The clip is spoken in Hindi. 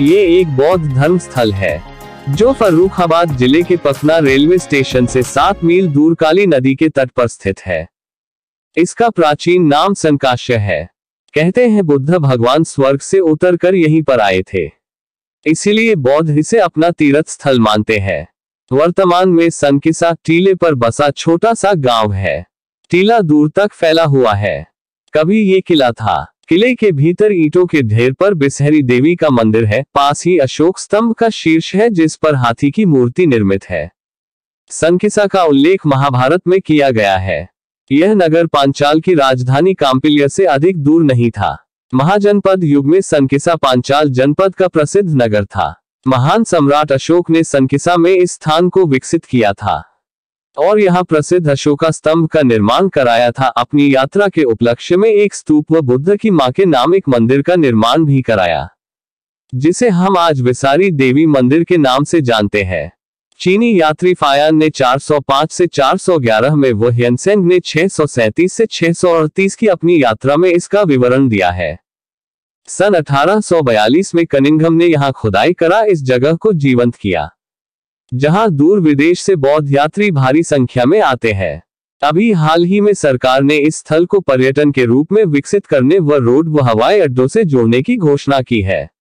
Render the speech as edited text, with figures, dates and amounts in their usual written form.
ये एक बौद्ध धर्म स्थल है जो फर्रुखाबाद जिले के पखना रेलवे स्टेशन से 7 मील दूर काली नदी के तट पर स्थित है। इसका प्राचीन नाम संकाश्य है। कहते हैं बुद्ध भगवान स्वर्ग से उतरकर यहीं पर आए थे, इसीलिए बौद्ध इसे अपना तीर्थ स्थल मानते हैं। वर्तमान में संकिसा टीले पर बसा छोटा सा गांव है। टीला दूर तक फैला हुआ है। कभी ये किला था। किले के भीतर ईंटों के ढेर पर बिसहरी देवी का मंदिर है। पास ही अशोक स्तंभ का शीर्ष है जिस पर हाथी की मूर्ति निर्मित है। संकिसा का उल्लेख महाभारत में किया गया है। यह नगर पांचाल की राजधानी कांपिल्य से अधिक दूर नहीं था। महाजनपद युग में संकिसा पांचाल जनपद का प्रसिद्ध नगर था। महान सम्राट अशोक ने संकिसा में इस स्थान को विकसित किया था और यहाँ प्रसिद्ध अशोक स्तंभ का निर्माण कराया था। अपनी यात्रा के उपलक्ष्य में एक स्तूप व बुद्ध की मां के नाम एक मंदिर का निर्माण भी कराया, जिसे हम आज विसारी देवी मंदिर के नाम से जानते हैं। चीनी यात्री फायान ने 405 से 411 में व ह्यनसंग ने 637 से 638 की अपनी यात्रा में इसका विवरण दिया है। सन 1842 में कनिंगम ने यहाँ खुदाई करा इस जगह को जीवंत किया, जहां दूर विदेश से बौद्ध यात्री भारी संख्या में आते हैं। अभी हाल ही में सरकार ने इस स्थल को पर्यटन के रूप में विकसित करने व रोड व हवाई अड्डों से जोड़ने की घोषणा की है।